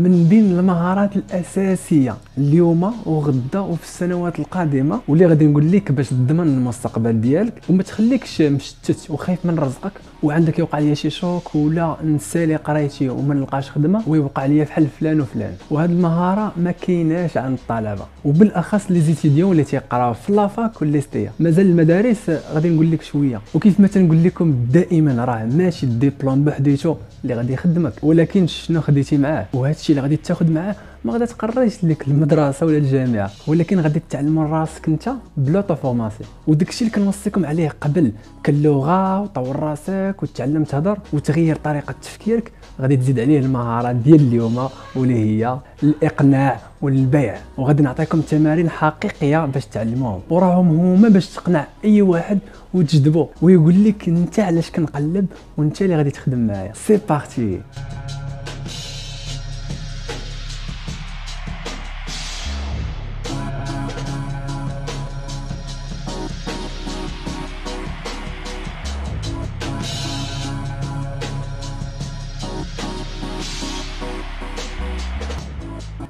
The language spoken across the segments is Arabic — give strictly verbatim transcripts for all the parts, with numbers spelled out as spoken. من بين المهارات الاساسيه اليوم وغدا وفي السنوات القادمه، واللي غادي نقول لك باش تضمن المستقبل ديالك وما تخليكش مشتت وخايف من رزقك وعندك يوقع ليا شي شوك ولا نسالي قرايتي وما نلقاش خدمه ويوقع ليا فحال فلان وفلان. وهذه المهاره ما كايناش عند الطلبه، وبالاخص لي زيتيديون اللي تيقراو في لافاك والليستيا. مازال المدارس غادي نقول لك شويه، وكيف ما تنقول لكم دائما راه ماشي الدبلوم بحديته اللي غادي يخدمك، ولكن شنو خديتي معاه وهذا الشيء اللي غادي تاخذ معاه ما غادي تقريش لك المدرسه ولا الجامعه، ولكن غادي تعلم من راسك انت بلوطو فورماسي. وداك الشيء اللي كنوصيكم عليه قبل كاللغه وطور راسك وتعلم تهضر وتغير طريقه تفكيرك، غادي تزيد عليه المهارات ديال اليوم واللي هي الاقناع والبيع. وغادي نعطيكم تمارين حقيقيه باش تعلموهم، وراهم هما باش تقنع اي واحد وتجذبوه ويقول لك انت علاش كنقلب وانت اللي غادي تخدم معايا. سي بارتي.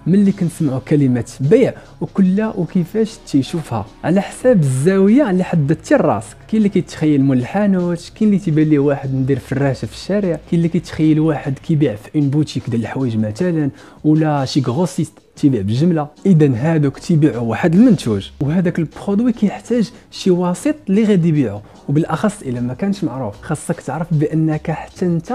ملي كنسمعوا كلمه بيع وكلها وكيفاش تيشوفها على حساب الزاويه اللي حددتي لراسك، كاين اللي كيتخيل مول الحانوت، كاين اللي تيبان ليه واحد ندير فراشه في الشارع، كاين اللي كيتخيل واحد كيبيع في اون بوتيك ديال الحوايج مثلا، ولا شي غروسيست تيبيع بالجمله. اذا هادوك تيبيعوا واحد المنتوج وهذاك البرودوي كيحتاج شي وسيط اللي غادي يبيعه، وبالاخص الا ما كانش معروف. خاصك تعرف بانك حتى انت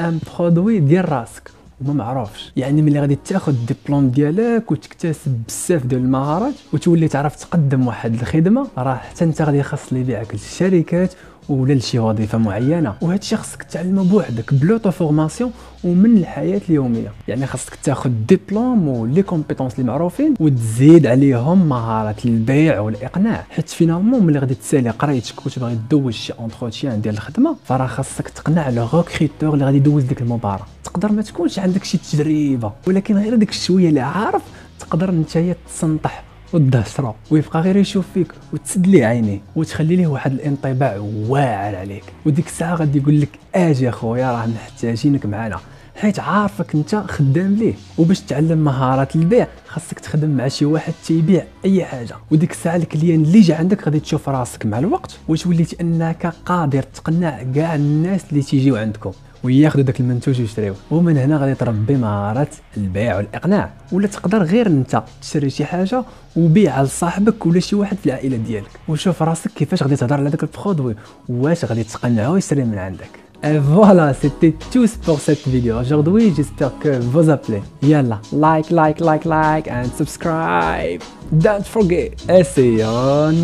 ان برودوي ديال راسك وما معروفش. يعني ملي غادي تاخذ الدبلوم ديالك وتكتسب بزاف ديال المهارات وتولي تعرف تقدم واحد الخدمه، راه حتى انت غادي يخص لي بيعك للشركات ولا لشي وظيفه معينه. وهذا الشيء خاصك تعلمه بوحدك بلوطو فورماسيون ومن الحياه اليوميه. يعني خاصك تاخذ دبلوم ولي كومبيتونس اللي معروفين وتزيد عليهم مهاره البيع والاقناع، حيت فينالمون ملي غادي تسالي قرايتك وتبغي تدوز شي اونتروتيان ديال الخدمه، فراه خاصك تقنع لو ريكروتور اللي غادي يدوز ديك المباراه. تقدر ما تكونش عندك شي تجربه، ولكن غير ديك الشويه اللي عارف تقدر نتايا تسنطح والدهشره ويبقى غير يشوف فيك وتسد ليه عينيه وتخلي ليه واحد الانطباع واعر عليك، وديك الساعه غادي يقول لك اجي اخويا راه محتاجينك معنا، حيت عارفك انت خدام ليه. وباش تعلم مهارات البيع خاصك تخدم مع شي واحد تيبيع اي حاجه، وديك الساعه الكليان اللي جا عندك غادي تشوف راسك مع الوقت وتوليتي انك قادر تقنع كاع الناس اللي تيجيو عندكم وياخذوا داك المنتوج ويشريوه. ومن هنا غادي تربي مهارات البيع والاقناع. ولا تقدر غير انت تشري شي حاجه وبيعها لصاحبك ولا شي واحد في العائله ديالك، وشوف راسك كيفاش غادي تهضر على داك البرودوي واش غادي تقنعه يشري من عندك. Et voilà, c'était tout pour cette vidéo aujourd'hui. J'espère que vous appelez. Yalla, like, like, like, like, and subscribe. Don't forget. And see you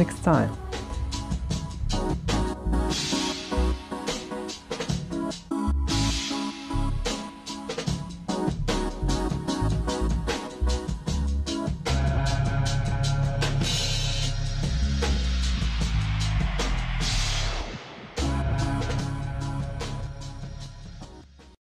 next time.